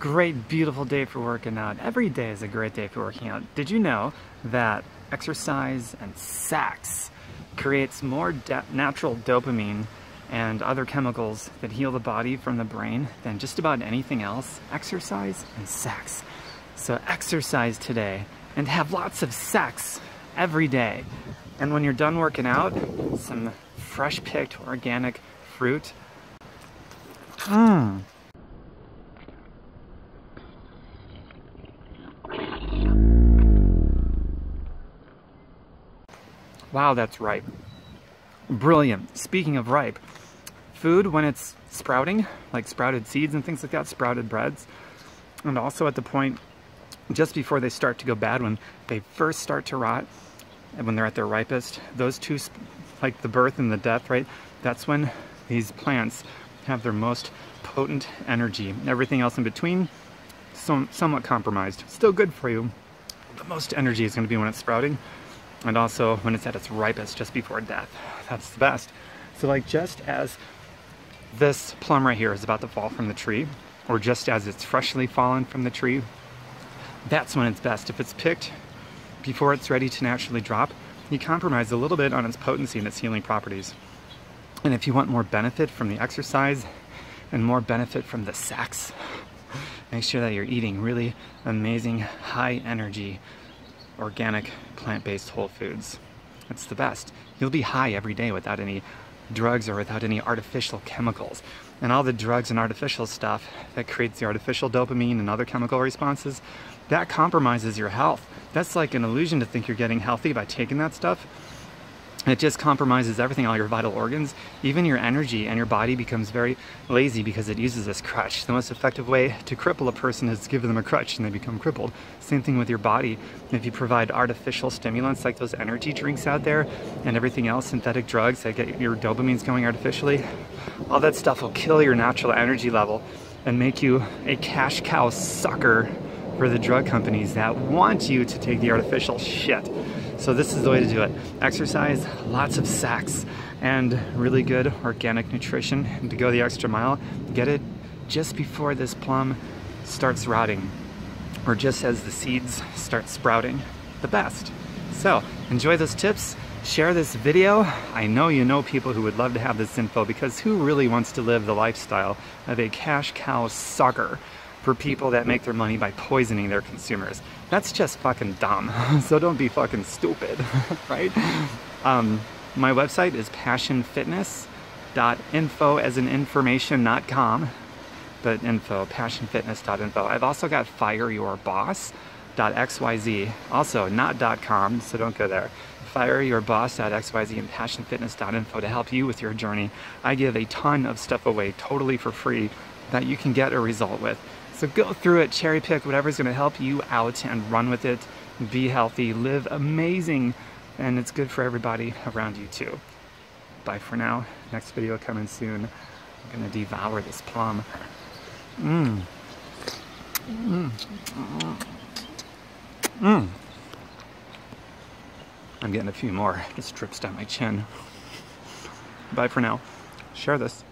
great, beautiful day for working out. Every day is a great day for working out. Did you know that exercise and sex creates more natural dopamine and other chemicals that heal the body from the brain than just about anything else? Exercise and sex. So exercise today and have lots of sex every day. And when you're done working out, some fresh picked organic fruit. Wow, that's ripe. Brilliant. Speaking of ripe, food when it's sprouting, like sprouted seeds and things like that, sprouted breads, and also at the point just before they start to go bad, when they first start to rot, and when they're at their ripest, those two, like the birth and the death, right? That's when these plants have their most potent energy. Everything else in between, somewhat compromised. Still good for you, but most energy is going to be when it's sprouting. And also when it's at its ripest, just before death. That's the best. So like just as this plum right here is about to fall from the tree, or just as it's freshly fallen from the tree, that's when it's best. If it's picked before it's ready to naturally drop, you compromise a little bit on its potency and its healing properties. And if you want more benefit from the exercise and more benefit from the sex, make sure that you're eating really amazing, high energy, organic, plant-based whole foods. It's the best. You'll be high every day without any drugs or without any artificial chemicals. And all the drugs and artificial stuff that creates the artificial dopamine and other chemical responses, that compromises your health. That's like an illusion to think you're getting healthy by taking that stuff. It just compromises everything, all your vital organs, even your energy, and your body becomes very lazy because it uses this crutch. The most effective way to cripple a person is to give them a crutch and they become crippled. Same thing with your body. If you provide artificial stimulants like those energy drinks out there and everything else, synthetic drugs that get your dopamines going artificially, all that stuff will kill your natural energy level and make you a cash cow sucker for the drug companies that want you to take the artificial shit. So this is the way to do it. Exercise, lots of sex, and really good organic nutrition. And to go the extra mile, get it just before this plum starts rotting, or just as the seeds start sprouting, the best. So enjoy those tips, share this video. I know you know people who would love to have this info, because who really wants to live the lifestyle of a cash cow sucker for people that make their money by poisoning their consumers? That's just fucking dumb. So don't be fucking stupid, right? My website is passionfitness.info, as in information.com, but info, passionfitness.info. I've also got fireyourboss.xyz, also not .com, so don't go there. Fireyourboss.xyz and passionfitness.info to help you with your journey. I give a ton of stuff away totally for free that you can get a result with. So go through it, cherry pick whatever's gonna help you out and run with it. Be healthy, live amazing, and it's good for everybody around you too. Bye for now. Next video coming soon. I'm gonna devour this plum. I'm getting a few more. This drips down my chin. Bye for now. Share this.